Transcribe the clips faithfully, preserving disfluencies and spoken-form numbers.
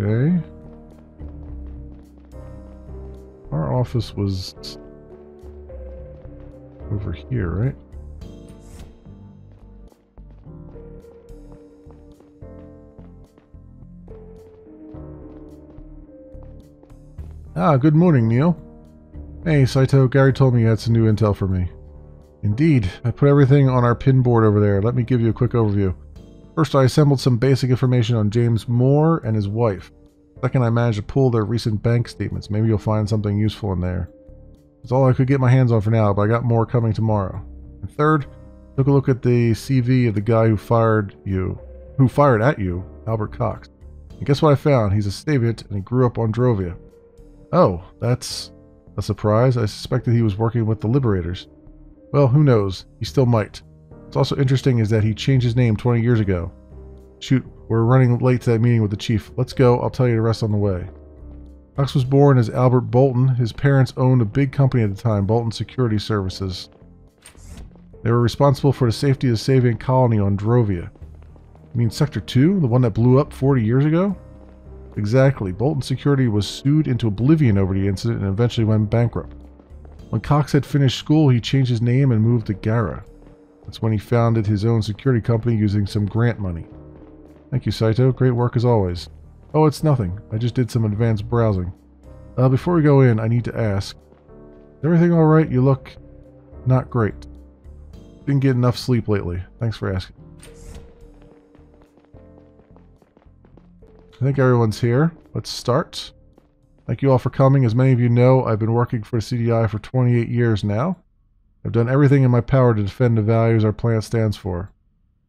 Okay. Our office was over here, right? Ah, good morning, Neil. Hey, Saito, Gary told me you had some new intel for me. Indeed. I put everything on our pin board over there. Let me give you a quick overview. First, I assembled some basic information on James Moore and his wife. Second, I managed to pull their recent bank statements. Maybe you'll find something useful in there. It's all I could get my hands on for now, but I got more coming tomorrow. And third, took a look at the C V of the guy who fired you, who fired at you, Albert Cox. And guess what I found? He's a Stavit, and he grew up on Drovia. Oh, that's a surprise. I suspected he was working with the Liberators. Well, who knows? He still might. What's also interesting is that he changed his name twenty years ago. Shoot, we're running late to that meeting with the chief. Let's go. I'll tell you the rest on the way. Cox was born as Albert Bolton. His parents owned a big company at the time, Bolton Security Services. They were responsible for the safety of the Savian colony on Drovia. You mean Sector two? The one that blew up forty years ago? Exactly. Bolton Security was sued into oblivion over the incident and eventually went bankrupt. When Cox had finished school, he changed his name and moved to Gara. That's when he founded his own security company using some grant money. Thank you, Saito. Great work as always. Oh, it's nothing. I just did some advanced browsing. Uh, before we go in, I need to ask. Is everything alright? You look not great. Didn't get enough sleep lately. Thanks for asking. I think everyone's here. Let's start. Thank you all for coming. As many of you know, I've been working for C D I for twenty-eight years now. I've done everything in my power to defend the values our planet stands for.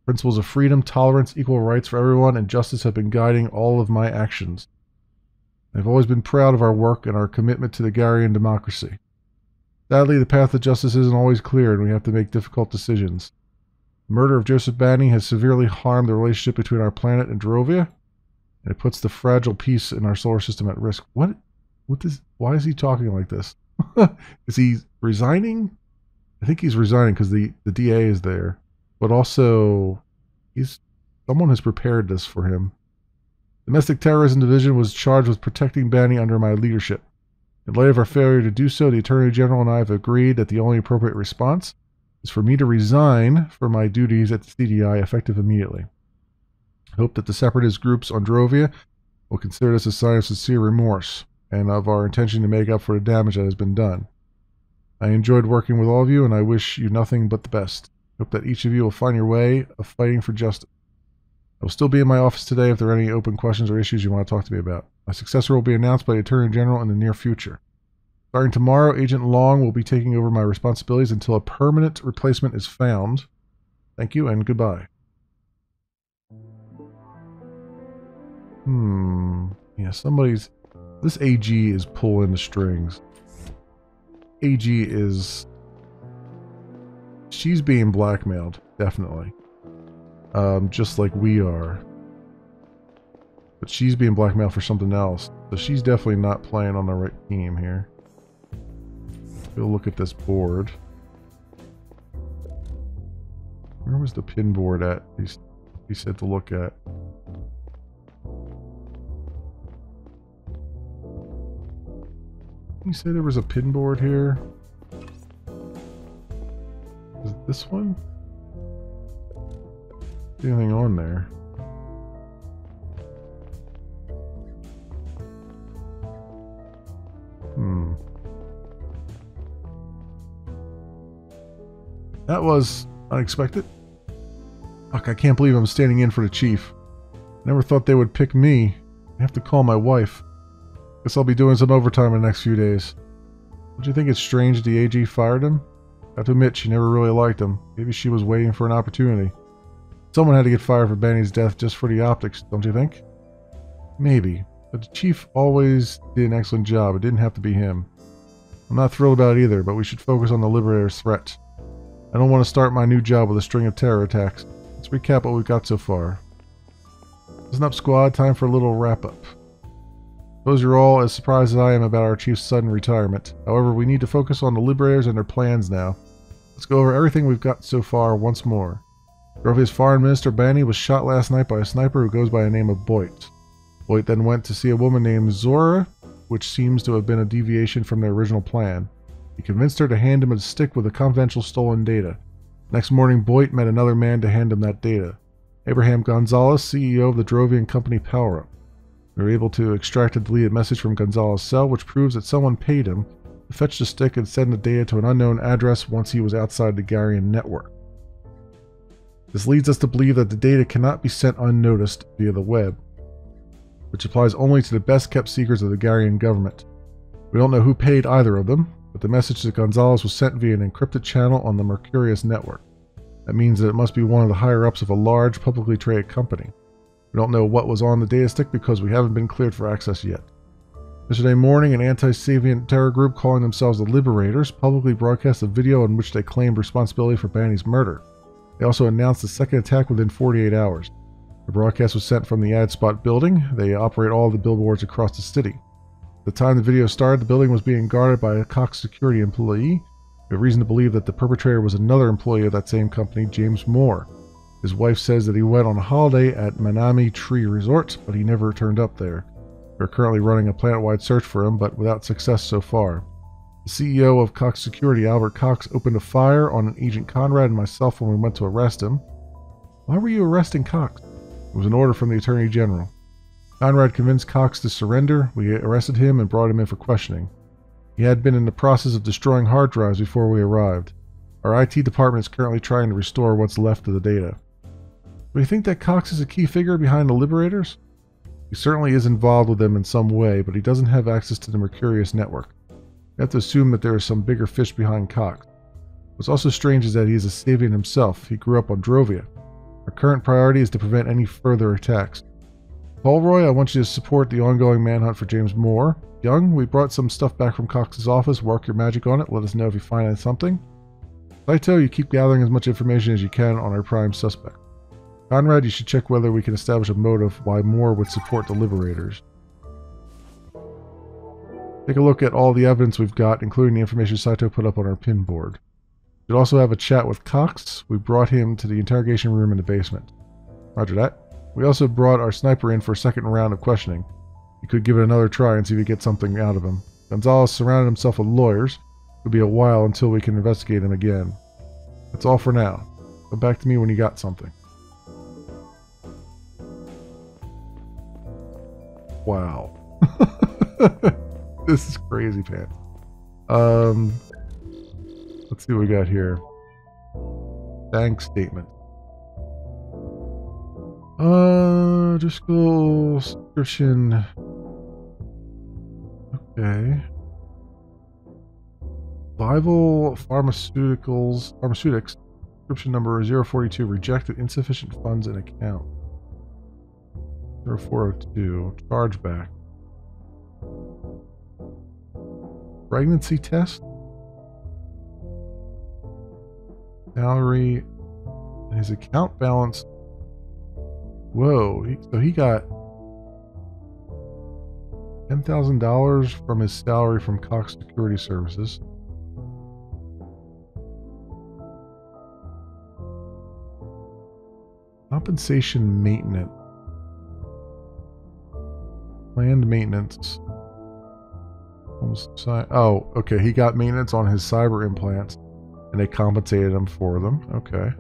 Principles of freedom, tolerance, equal rights for everyone, and justice have been guiding all of my actions. I've always been proud of our work and our commitment to the Garian democracy. Sadly, the path of justice isn't always clear, and we have to make difficult decisions. The murder of Joseph Banning has severely harmed the relationship between our planet and Drovia. And it puts the fragile peace in our solar system at risk. What? What does? Why is he talking like this? Is he resigning? I think he's resigning because the, the D A is there. But also, he's someone has prepared this for him. Domestic Terrorism Division was charged with protecting Banning under my leadership. In light of our failure to do so, the Attorney General and I have agreed that the only appropriate response is for me to resign from my duties at the C D I effective immediately. I hope that the separatist groups on Drovia will consider this a sign of sincere remorse and of our intention to make up for the damage that has been done. I enjoyed working with all of you, and I wish you nothing but the best. I hope that each of you will find your way of fighting for justice. I will still be in my office today if there are any open questions or issues you want to talk to me about. My successor will be announced by the Attorney General in the near future. Starting tomorrow, Agent Long will be taking over my responsibilities until a permanent replacement is found. Thank you, and goodbye. Hmm. Yeah, somebody's... This A G is pulling the strings. A G is... She's being blackmailed, definitely. Um, just like we are. But she's being blackmailed for something else. So she's definitely not playing on the right team here. We'll look at this board. Where was the pin board at? He, he said to look at... You say there was a pin board here? Is it this one? Anything on there? Hmm. That was unexpected. Fuck, I can't believe I'm standing in for the chief. Never thought they would pick me. I have to call my wife. Guess I'll be doing some overtime in the next few days. Don't you think it's strange the A G fired him? I have to admit, she never really liked him. Maybe she was waiting for an opportunity. Someone had to get fired for Banning's death just for the optics, don't you think? Maybe. But the chief always did an excellent job. It didn't have to be him. I'm not thrilled about it either, but we should focus on the Liberator's threat. I don't want to start my new job with a string of terror attacks. Let's recap what we've got so far. Listen up, squad. Time for a little wrap-up. Those are all as surprised as I am about our chief's sudden retirement. However, we need to focus on the Liberators and their plans now. Let's go over everything we've got so far once more. Drovia's Foreign Minister Banning was shot last night by a sniper who goes by the name of Boyd. Boyd then went to see a woman named Zora, which seems to have been a deviation from their original plan. He convinced her to hand him a stick with the confidential stolen data. Next morning, Boyd met another man to hand him that data. Abraham Gonzalez, C E O of the Drovian company Power-Up. We were able to extract a deleted message from Gonzalez's cell, which proves that someone paid him to fetch the stick and send the data to an unknown address once he was outside the Garian network. This leads us to believe that the data cannot be sent unnoticed via the web, which applies only to the best-kept secrets of the Garian government. We don't know who paid either of them, but the message to Gonzalez was sent via an encrypted channel on the Mercurius network. That means that it must be one of the higher-ups of a large, publicly traded company. We don't know what was on the data stick because we haven't been cleared for access yet. Yesterday morning, an anti-Savian terror group calling themselves the Liberators publicly broadcast a video in which they claimed responsibility for Banning's murder. They also announced the second attack within forty-eight hours. The broadcast was sent from the AdSpot building. They operate all the billboards across the city. At the time the video started, the building was being guarded by a Cox security employee. We have reason to believe that the perpetrator was another employee of that same company, James Moore. His wife says that he went on a holiday at Manami Tree Resort, but he never turned up there. We are currently running a planet-wide search for him, but without success so far. The C E O of Cox Security, Albert Cox, opened a fire on an Agent Conrad and myself when we went to arrest him. Why were you arresting Cox? It was an order from the Attorney General. Conrad convinced Cox to surrender. We arrested him and brought him in for questioning. He had been in the process of destroying hard drives before we arrived. Our I T department is currently trying to restore what's left of the data. Do you think that Cox is a key figure behind the Liberators? He certainly is involved with them in some way, but he doesn't have access to the Mercurius network. You have to assume that there is some bigger fish behind Cox. What's also strange is that he is a Savian himself. He grew up on Drovia. Our current priority is to prevent any further attacks. Polroy, I want you to support the ongoing manhunt for James Moore. Young, we brought some stuff back from Cox's office. Work your magic on it. Let us know if you find something. Saito, you keep gathering as much information as you can on our prime suspect. Conrad, you should check whether we can establish a motive why Moore would support the Liberators. Take a look at all the evidence we've got, including the information Saito put up on our pin board. Should also have a chat with Cox. We brought him to the interrogation room in the basement. Roger that. We also brought our sniper in for a second round of questioning. You could give it another try and see if you get something out of him. Gonzalez surrounded himself with lawyers. It'll be a while until we can investigate him again. That's all for now. Come back to me when you got something. Wow. This is crazy, pants. Um, let's see what we got here. Bank statement. Uh, Driscoll subscription. Okay. Vival Pharmaceuticals, Pharmaceutics, subscription number zero four two, rejected, insufficient funds in account. zero four zero two, chargeback. Pregnancy test? Salary, his account balance. Whoa, he, so he got ten thousand dollars from his salary from Cox Security Services. Compensation maintenance. Planned maintenance. Oh, okay. He got maintenance on his cyber implants, and they compensated him for them. Okay.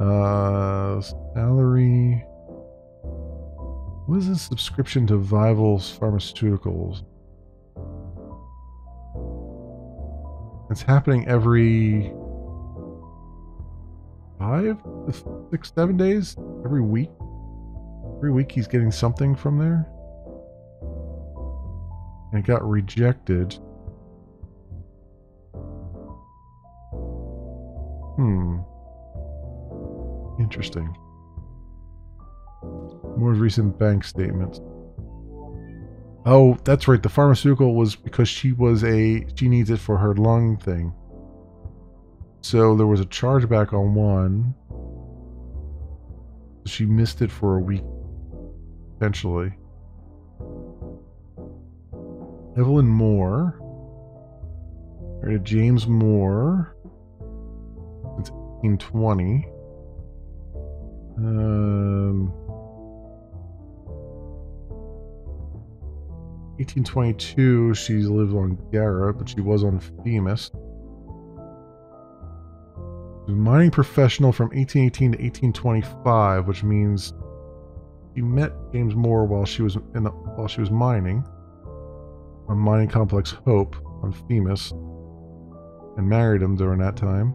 Uh, salary. What is his subscription to Vival's Pharmaceuticals? It's happening every five, six, seven days. Every week. Every week he's getting something from there. And it got rejected. Hmm. Interesting. More recent bank statements. Oh, that's right. The pharmaceutical was because she was a... She needs it for her lung thing. So there was a chargeback on one. She missed it for a week. Potentially. Evelyn Moore. James Moore. fifteen twenty. Um, eighteen twenty-two, she lives on Gara, but she was on Phemus. Mining professional from eighteen eighteen to eighteen twenty-five, which means she met James Moore while she was in the, while she was mining on mining complex Hope on Phemus, and married him during that time.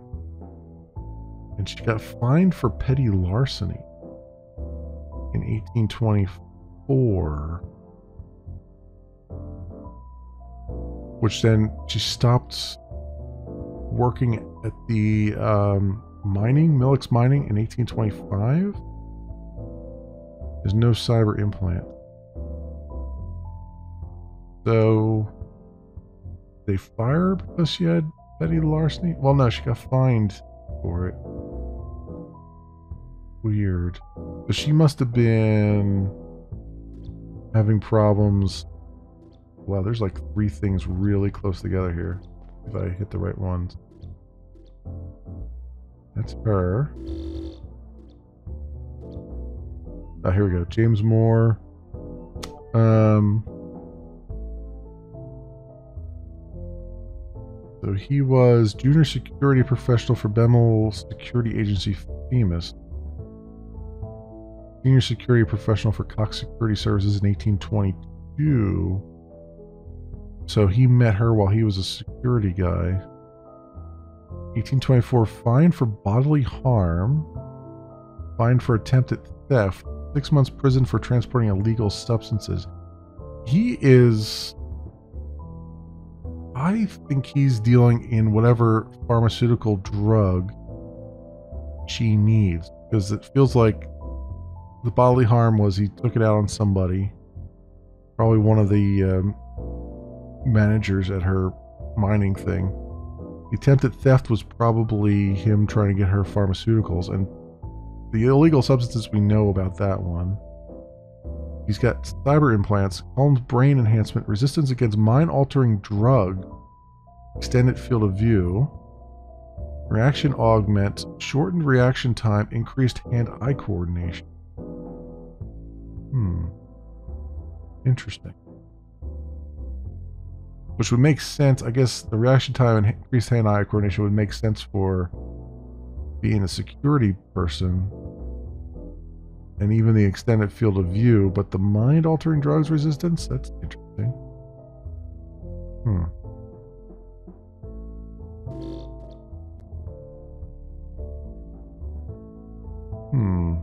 And she got fined for petty larceny in eighteen twenty-four, which then she stopped working at the um, mining, Millic's mining, in eighteen twenty-five. There's no cyber implant. So they fire her because she had petty larceny? Well, no, she got fined for it. Weird. But she must have been having problems. Wow, there's like three things really close together here. If I hit the right ones. That's her. Oh, here we go. James Moore. Um, so he was junior security professional for Bemol Security Agency, Phemus. Senior security professional for Cox Security Services in eighteen twenty-two. So he met her while he was a security guy. eighteen twenty-four, fined for bodily harm. Fined for attempt at theft. Six months prison for transporting illegal substances. He is... I think he's dealing in whatever pharmaceutical drug she needs. Because it feels like the bodily harm was he took it out on somebody. Probably one of the... Um, managers at her mining thing. The attempted theft was probably him trying to get her pharmaceuticals, and the illegal substances, we know about that one. He's got cyber implants, Holmes brain enhancement, resistance against mind-altering drug, extended field of view, reaction augment, shortened reaction time, increased hand-eye coordination. Hmm. Interesting. Which would make sense, I guess the reaction time and increased hand-eye coordination would make sense for being a security person. And even the extended field of view, but the mind-altering drugs resistance? That's interesting. Hmm. Hmm.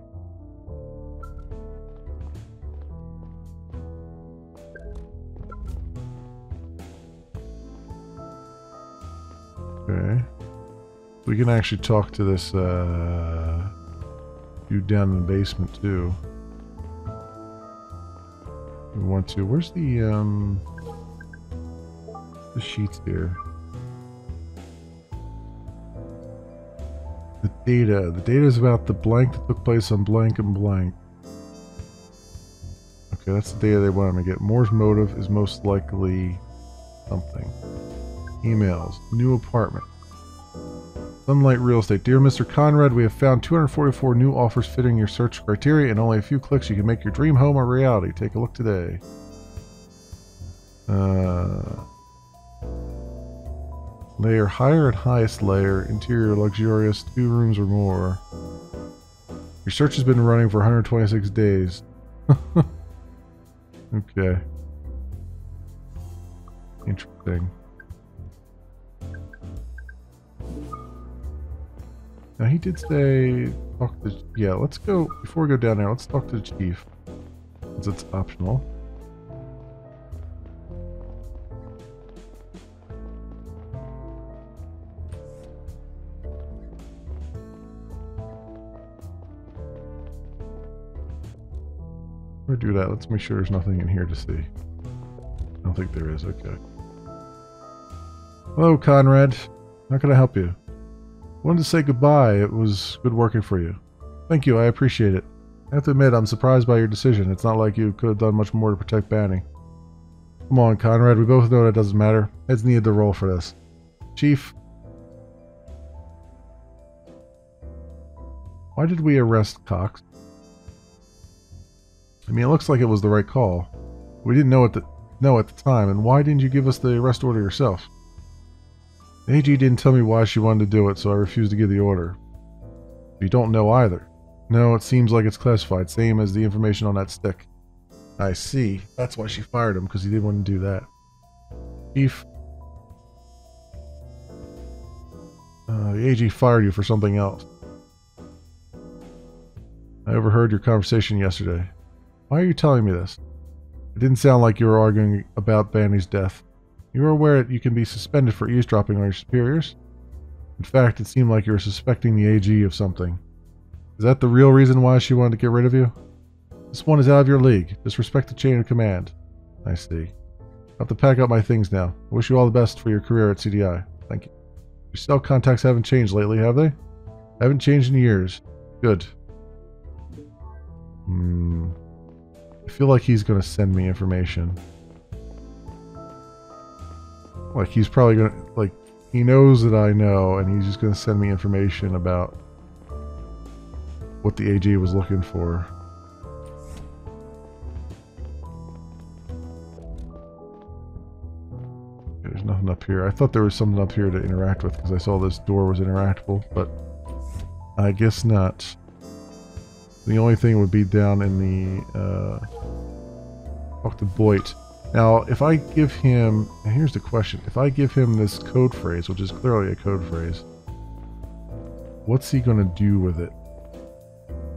Okay. We can actually talk to this uh, dude down in the basement too. We want to. Where's the um, the sheets here? The data. The data is about the blank that took place on blank and blank. Okay, that's the data they want to get. Moore's motive is most likely something. Emails. New apartment. Sunlight Real Estate. Dear Mister Conrad, we have found two hundred forty-four new offers fitting your search criteria. In only a few clicks, you can make your dream home a reality. Take a look today. Uh, layer higher and highest layer. Interior luxurious. Two rooms or more. Your search has been running for one hundred twenty-six days. Okay. Interesting. Now he did say, talk to, yeah, let's go, before we go down there, let's talk to the chief, since it's optional. Before we do that, let's make sure there's nothing in here to see. I don't think there is, okay. Hello, Conrad. How can I help you? Wanted to say goodbye. It was good working for you. Thank you. I appreciate it. I have to admit, I'm surprised by your decision. It's not like you could have done much more to protect Banning. Come on, Conrad. We both know that doesn't matter. Heads needed to roll for this. Chief. Why did we arrest Cox? I mean, it looks like it was the right call. We didn't know at the, know at the time, and why didn't you give us the arrest order yourself? The A G didn't tell me why she wanted to do it, so I refused to give the order. You don't know either. No, it seems like it's classified, same as the information on that stick. I see. That's why she fired him, because he didn't want to do that. Chief. Uh, the A G fired you for something else. I overheard your conversation yesterday. Why are you telling me this? It didn't sound like you were arguing about Banning's death. You were aware that you can be suspended for eavesdropping on your superiors? In fact, it seemed like you were suspecting the A G of something. Is that the real reason why she wanted to get rid of you? This one is out of your league. Disrespect the chain of command. I see. I have to pack up my things now. I wish you all the best for your career at C D I. Thank you. Your cell contacts haven't changed lately, have they? I haven't changed in years. Good. Hmm. I feel like he's going to send me information. Like, he's probably going to... Like, he knows that I know, and he's just going to send me information about what the A G was looking for. There's nothing up here. I thought there was something up here to interact with because I saw this door was interactable, but I guess not. The only thing would be down in the... Uh, talk to Boyd. Now, if I give him... And here's the question. If I give him this code phrase, which is clearly a code phrase, what's he going to do with it?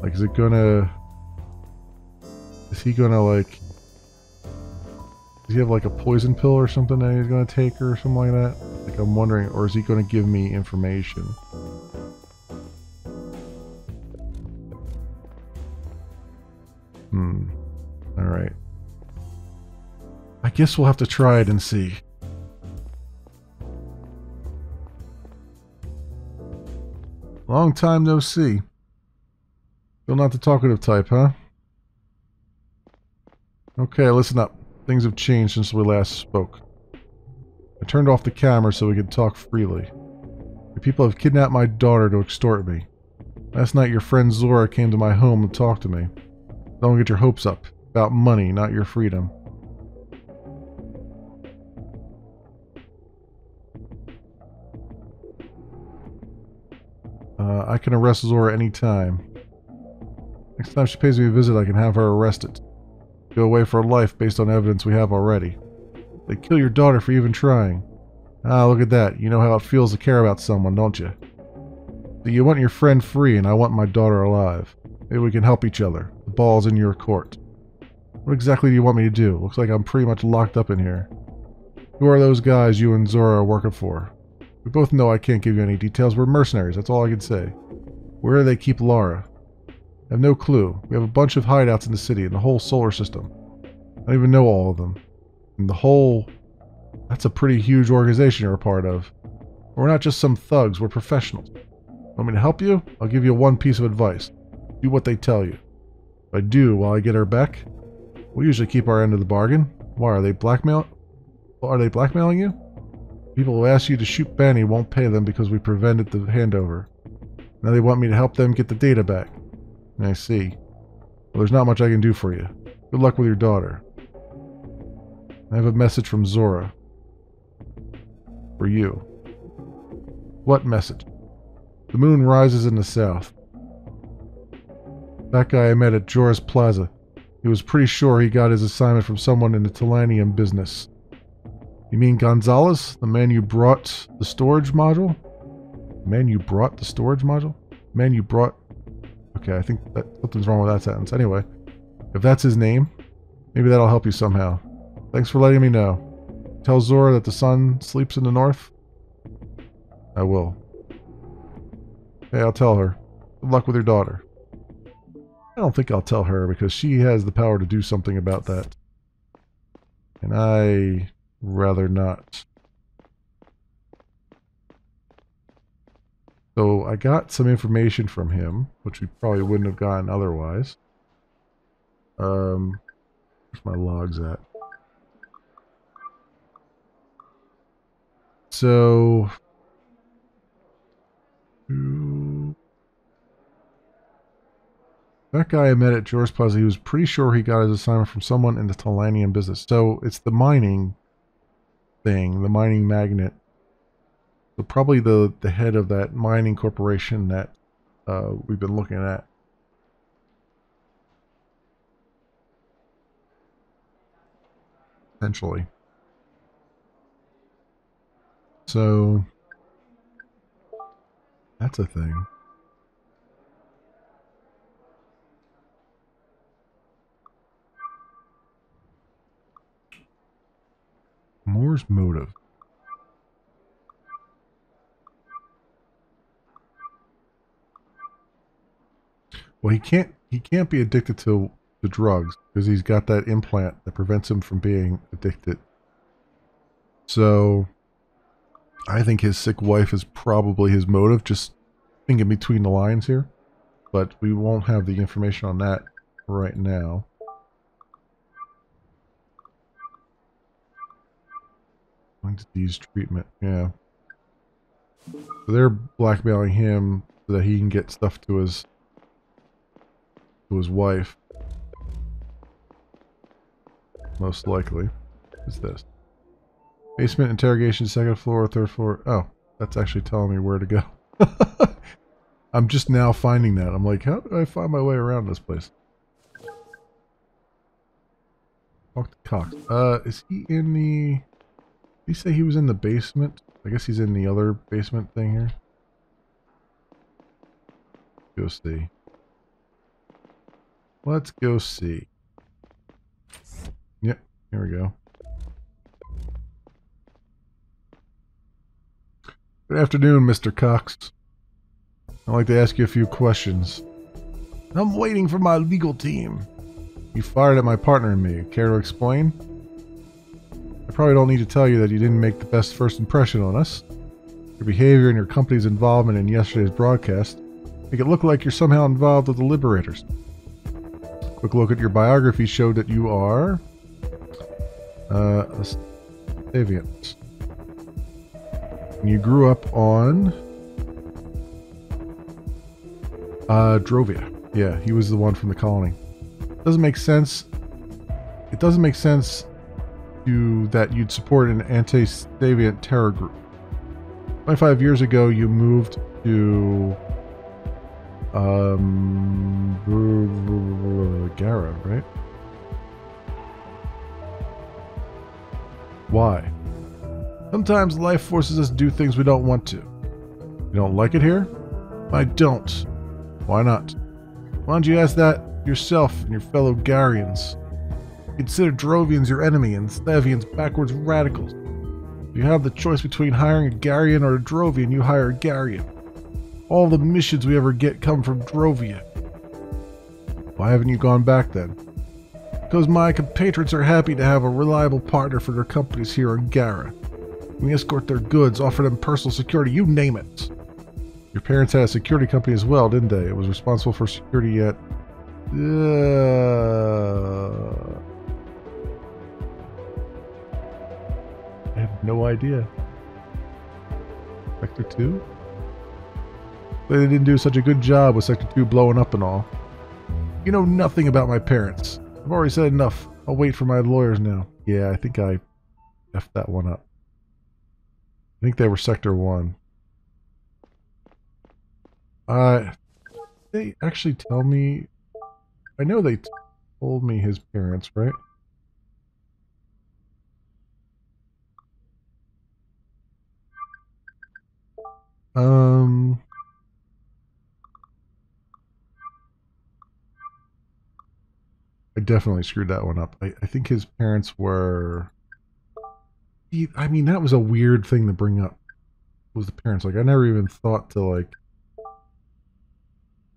Like, is it gonna... Is he gonna, like... Does he have, like, a poison pill or something that he's gonna take or something like that? Like, I'm wondering, or is he gonna give me information? Hmm. Alright. I guess we'll have to try it and see. Long time no see. Still not the talkative type, huh? Okay, listen up. Things have changed since we last spoke. I turned off the camera so we could talk freely. Your people have kidnapped my daughter to extort me. Last night your friend Zora came to my home and talked to me. Don't get your hopes up. It's about money, not your freedom. Uh, I can arrest Zora any time. Next time she pays me a visit, I can have her arrested. Go away for life based on evidence we have already. They kill your daughter for even trying. Ah, look at that. You know how it feels to care about someone, don't you? So you want your friend free, and I want my daughter alive. Maybe we can help each other. The ball's in your court. What exactly do you want me to do? Looks like I'm pretty much locked up in here. Who are those guys you and Zora are working for? We both know I can't give you any details. We're mercenaries. That's all I can say. Where do they keep Lara? I have no clue. We have a bunch of hideouts in the city, in the whole solar system. I don't even know all of them. And the whole... That's a pretty huge organization you're a part of. We're not just some thugs, we're professionals. Want me to help you? I'll give you one piece of advice. Do what they tell you. If I do, will I get her back? We usually keep our end of the bargain. Why, are they blackmail? Are they blackmailing you? People who ask you to shoot Banning won't pay them because we prevented the handover. Now they want me to help them get the data back. I see. Well, there's not much I can do for you. Good luck with your daughter. I have a message from Zora. For you. What message? The moon rises in the south. That guy I met at Jorah's Plaza. He was pretty sure he got his assignment from someone in the Tellanium business. You mean Gonzalez? The man you brought the storage module? The man you brought the storage module? The man you brought... Okay, I think that something's wrong with that sentence. Anyway, if that's his name, maybe that'll help you somehow. Thanks for letting me know. Tell Zora that the sun sleeps in the north. I will. Hey, I'll tell her. Good luck with your daughter. I don't think I'll tell her because she has the power to do something about that. And I rather not. So I got some information from him, which we probably wouldn't have gotten otherwise. Um, where's my logs at? So... That guy I met at Jorah's Plaza, he was pretty sure he got his assignment from someone in the Tellanium business. So it's the mining thing, the mining magnet. So probably the, the head of that mining corporation that uh, we've been looking at. Essentially. So that's a thing. Moore's motive. Well, he can't he can't be addicted to the drugs because he's got that implant that prevents him from being addicted. So I think his sick wife is probably his motive, just thinking between the lines here. But we won't have the information on that right now. Disease treatment, yeah. So they're blackmailing him so that he can get stuff to his to his wife. Most likely. What's this? Basement interrogation, second floor, third floor. Oh, that's actually telling me where to go. I'm just now finding that. I'm like, how do I find my way around this place? Talk to Cox. Uh, is he in the... Did he say he was in the basement? I guess he's in the other basement thing here. Go see. Let's go see. Yep, here we go. Good afternoon, Mister Cox. I'd like to ask you a few questions. I'm waiting for my legal team. You fired at my partner and me. Care to explain? I probably don't need to tell you that you didn't make the best first impression on us. Your behavior and your company's involvement in yesterday's broadcast make it look like you're somehow involved with the Liberators. A quick look at your biography showed that you are... Uh, a Stavit. And you grew up on... Uh, Drovia. Yeah, he was the one from the colony. Doesn't make sense. It doesn't make sense... You, that you'd support an anti-Stavit terror group. twenty-five years ago, you moved to um, Gara, right? Why? Sometimes life forces us to do things we don't want to. You don't like it here? I don't. Why not? Why don't you ask that yourself and your fellow Garians? Consider Drovians your enemy and Stavians backwards radicals. If you have the choice between hiring a Garian or a Drovian, you hire a Garian. All the missions we ever get come from Drovia. Why haven't you gone back then? Because my compatriots are happy to have a reliable partner for their companies here on Gara. We escort their goods, offer them personal security, you name it. Your parents had a security company as well, didn't they? It was responsible for security at... Uh... I have no idea. Sector two? They didn't do such a good job with Sector two blowing up and all. You know nothing about my parents. I've already said enough. I'll wait for my lawyers now. Yeah, I think I effed that one up. I think they were Sector one. Uh, they actually tell me... I know they told me his parents, right? Um, I definitely screwed that one up. I, I think his parents were... He, I mean, that was a weird thing to bring up. Was the parents. Like, I never even thought to, like,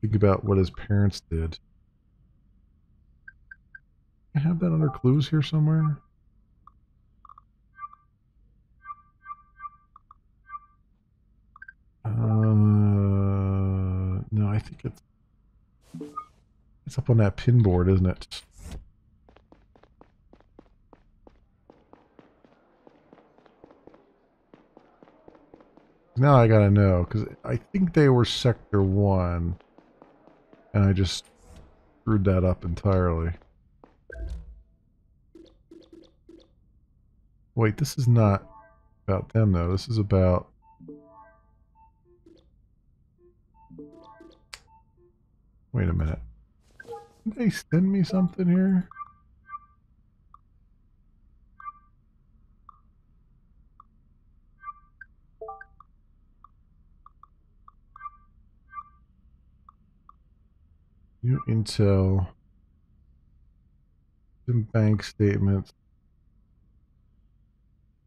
think about what his parents did. I have that under clues here somewhere. Uh, no, I think it's it's up on that pin board, isn't it? Now I gotta know because I think they were Sector One, and I just screwed that up entirely. Wait, this is not about them, though. This is about... Wait a minute. Didn't they send me something here? New intel. Some bank statements.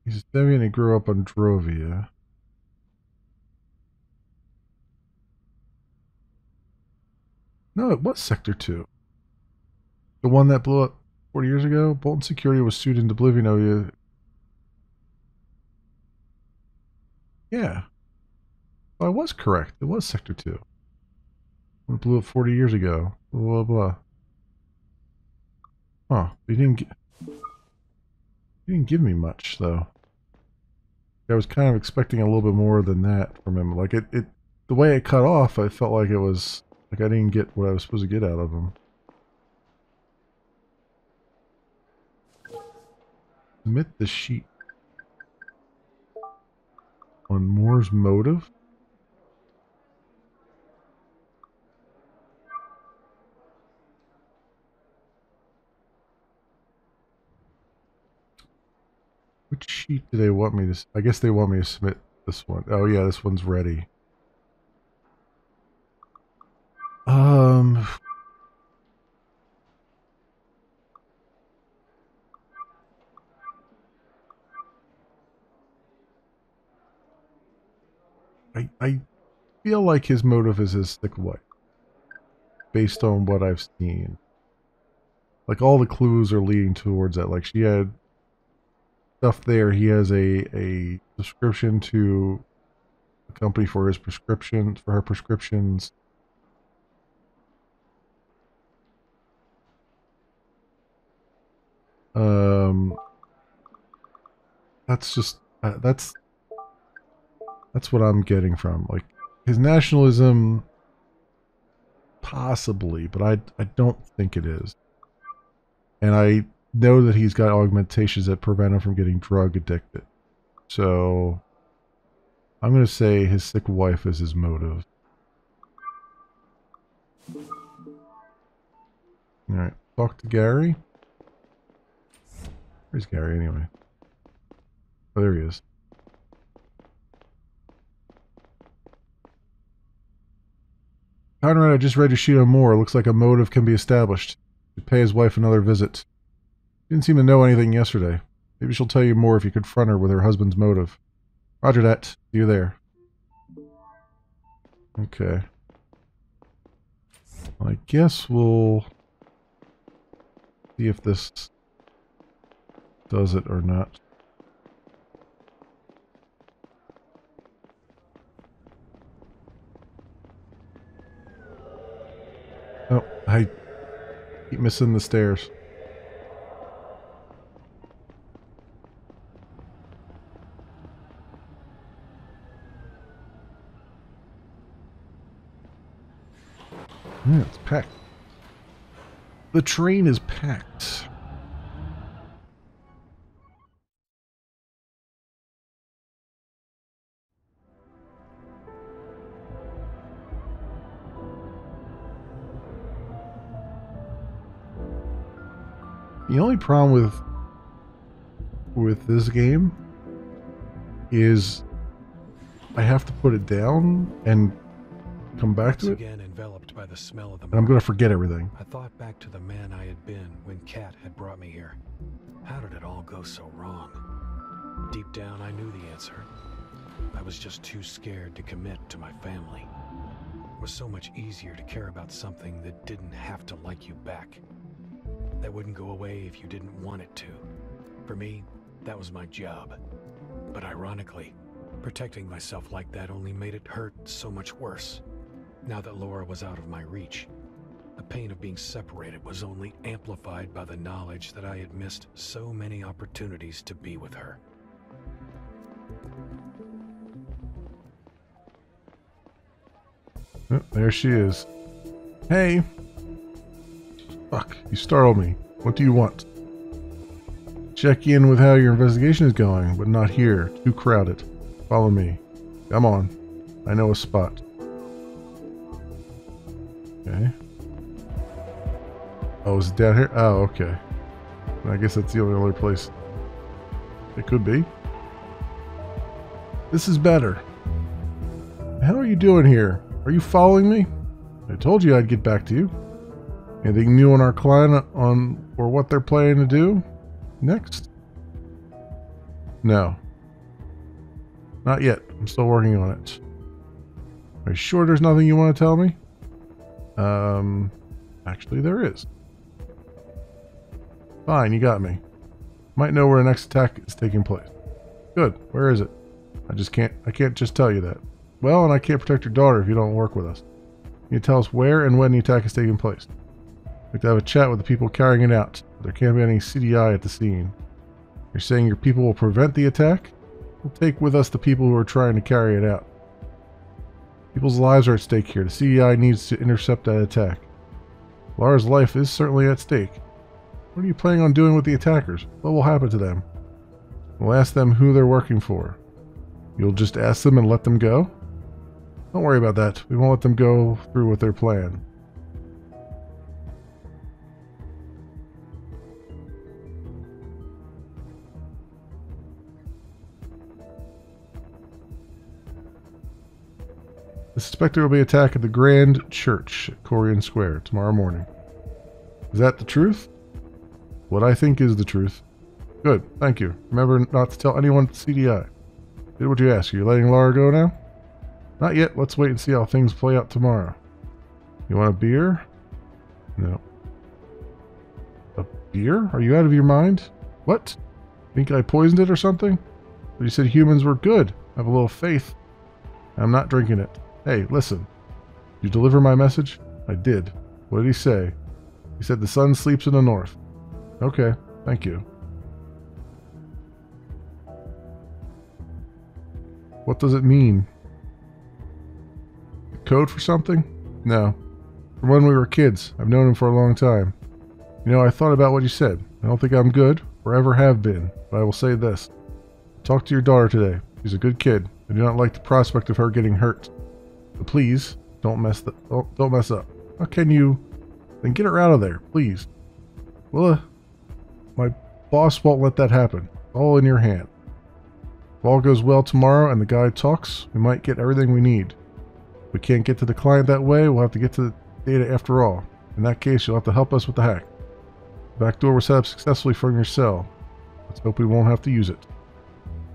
He's a Deviant and grew up on Drovia. No, it was Sector two. The one that blew up forty years ago. Bolton Security was sued into oblivion of you. Yeah. I was correct. It was Sector two. It blew up forty years ago. Blah, blah, blah. Huh. They didn't get... He didn't give me much, though. I was kind of expecting a little bit more than that from him. Like, it, it, the way it cut off, I felt like it was, like I didn't get what I was supposed to get out of him. Submit the sheet. On Moore's motive? Which sheet do they want me to... I guess they want me to submit this one. Oh yeah, this one's ready. Um... I, I feel like his motive is his sick wife. Based on what I've seen. Like, all the clues are leading towards that. Like, she had... stuff there. He has a a subscription to a company for his prescriptions, for her prescriptions. Um, that's just uh, that's that's what I'm getting from, like, his nationalism, possibly, but I I don't think it is, and I. know that he's got augmentations that prevent him from getting drug addicted. So I'm going to say his sick wife is his motive. Alright, talk to Gary. Where's Gary anyway? Oh, there he is. Conrad, I just read your sheet on Moore. Looks like a motive can be established. Should pay his wife another visit. Didn't seem to know anything yesterday. Maybe she'll tell you more if you confront her with her husband's motive. Roger that. See you there. Okay. I guess we'll see if this does it or not. Oh, I keep missing the stairs. Yeah, it's packed. The train is packed. The only problem with with this game is I have to put it down and come back to it. By the smell of the I'm going to forget everything. I thought back to the man I had been when Kat had brought me here. How did it all go so wrong? Deep down, I knew the answer. I was just too scared to commit to my family. It was so much easier to care about something that didn't have to like you back. That wouldn't go away if you didn't want it to. For me, that was my job. But ironically, protecting myself like that only made it hurt so much worse. Now that Lara was out of my reach, the pain of being separated was only amplified by the knowledge that I had missed so many opportunities to be with her. Oh, there she is. Hey! Fuck, you startled me. What do you want? Check in with how your investigation is going, but not here. Too crowded. Follow me. Come on. I know a spot. Okay. Oh, is it down here? Oh, okay. I guess that's the only other place. It could be. This is better. How are you doing here? Are you following me? I told you I'd get back to you. Anything new on our client on or what they're planning to do next? No. Not yet. I'm still working on it. Are you sure there's nothing you want to tell me? Um, actually there is. Fine, you got me. Might know where the next attack is taking place. Good. Where is it? I just can't, I can't just tell you that. Well, and I can't protect your daughter if you don't work with us. You tell us where and when the attack is taking place. We have to have a chat with the people carrying it out. There can't be any C D I at the scene. You're saying your people will prevent the attack? We'll take with us the people who are trying to carry it out. People's lives are at stake here. The C D I needs to intercept that attack. Lara's life is certainly at stake. What are you planning on doing with the attackers? What will happen to them? We'll ask them who they're working for. You'll just ask them and let them go? Don't worry about that. We won't let them go through with their plan. The suspected will be attacked at the Grand Church at Corian Square tomorrow morning. Is that the truth? What I think is the truth. Good, thank you. Remember not to tell anyone at the C D I. Did what you asked. Are you letting Lara go now? Not yet. Let's wait and see how things play out tomorrow. You want a beer? No. A beer? Are you out of your mind? What? Think I poisoned it or something? But you said humans were good. I have a little faith. I'm not drinking it. Hey, listen. Did you deliver my message? I did. What did he say? He said the sun sleeps in the north. Okay, thank you. What does it mean? Code for something? No. From when we were kids. I've known him for a long time. You know, I thought about what you said. I don't think I'm good, or ever have been, but I will say this. Talk to your daughter today. She's a good kid. I do not like the prospect of her getting hurt. But please, don't mess the, don't, don't mess up. How can you? Then get her out of there, please. Well, uh, my boss won't let that happen. It's all in your hand. If all goes well tomorrow and the guy talks, we might get everything we need. If we can't get to the client that way, we'll have to get to the data after all. In that case, you'll have to help us with the hack. The back door was set up successfully from your cell. Let's hope we won't have to use it.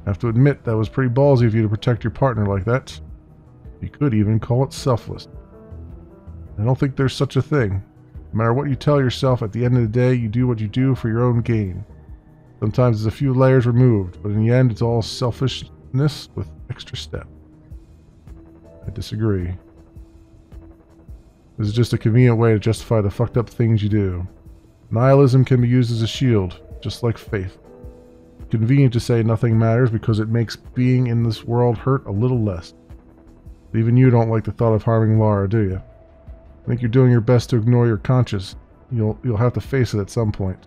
I have to admit, that was pretty ballsy of you to protect your partner like that. You could even call it selfless. I don't think there's such a thing. No matter what you tell yourself, at the end of the day, you do what you do for your own gain. Sometimes there's a few layers removed, but in the end, it's all selfishness with extra step. I disagree. This is just a convenient way to justify the fucked up things you do. Nihilism can be used as a shield, just like faith. Convenient to say nothing matters because it makes being in this world hurt a little less. But even you don't like the thought of harming Lara, do you? I think you're doing your best to ignore your conscience. You'll, you'll have to face it at some point.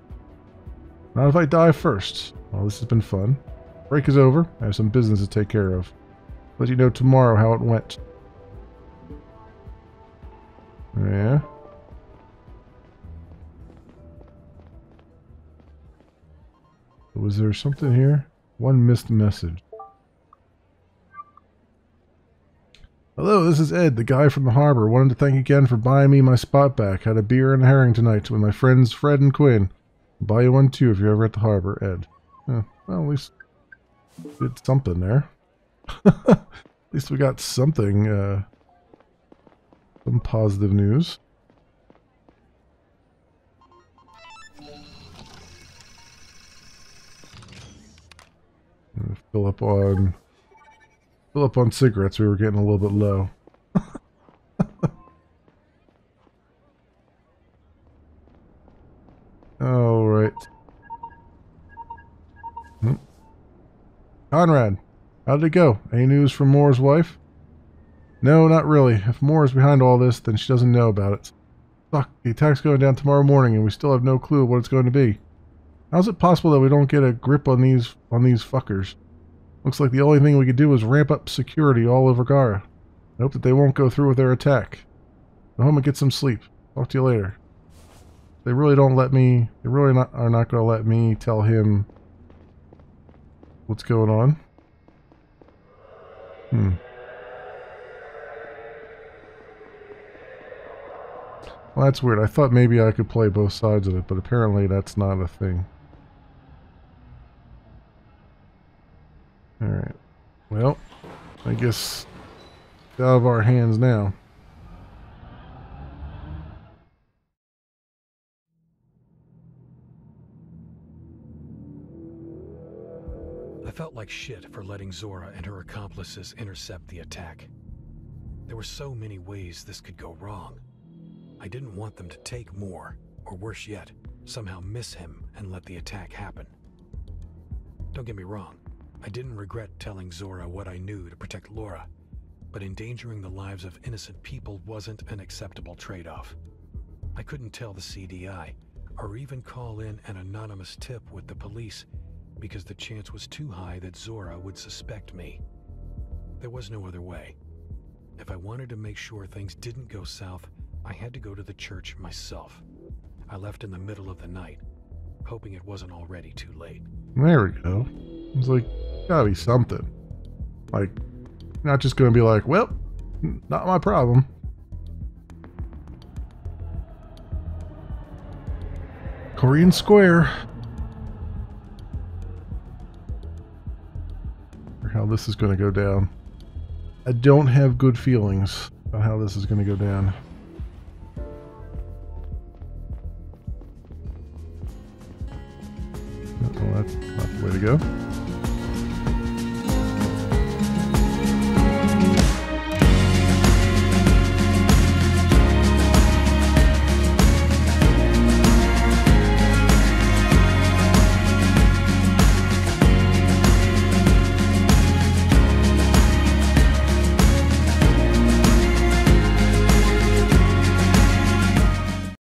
Not if I die first. Well, this has been fun. Break is over. I have some business to take care of. Let you know tomorrow how it went. Yeah. Was there something here? One missed message. Hello, this is Ed, the guy from the harbor. Wanted to thank you again for buying me my spot back. Had a beer and a herring tonight with my friends Fred and Quinn. I'll buy you one too if you're ever at the harbor, Ed. Yeah, well, at least did something there. At least we got something, uh, some positive news. Fill up on, fill up on cigarettes. We were getting a little bit low. All right. Hmm. Conrad. How did it go? Any news from Moore's wife? No, not really. If Moore is behind all this, then she doesn't know about it. Fuck, the attack's going down tomorrow morning and we still have no clue what it's going to be. How's it possible that we don't get a grip on these on these fuckers? Looks like the only thing we could do is ramp up security all over Gara. I hope that they won't go through with their attack. Go home and get some sleep. Talk to you later. They really don't let me... They really not, are not going to let me tell him what's going on. Hmm. Well, that's weird. I thought maybe I could play both sides of it, but apparently that's not a thing. Alright. Well, I guess it's out of our hands now. I felt like shit for letting Zora and her accomplices intercept the attack. There were so many ways this could go wrong. I didn't want them to take Moore, or worse yet, somehow miss him and let the attack happen. Don't get me wrong, I didn't regret telling Zora what I knew to protect Lara, but endangering the lives of innocent people wasn't an acceptable trade-off. I couldn't tell the C D I, or even call in an anonymous tip with the police, because the chance was too high that Zora would suspect me. There was no other way. If I wanted to make sure things didn't go south, I had to go to the church myself. I left in the middle of the night, hoping it wasn't already too late. There we go. It was like, gotta be something. Like, not just gonna be like, well, not my problem. Korean Square. Or how this is gonna go down. I don't have good feelings about how this is gonna go down. Well, that's not the way to go.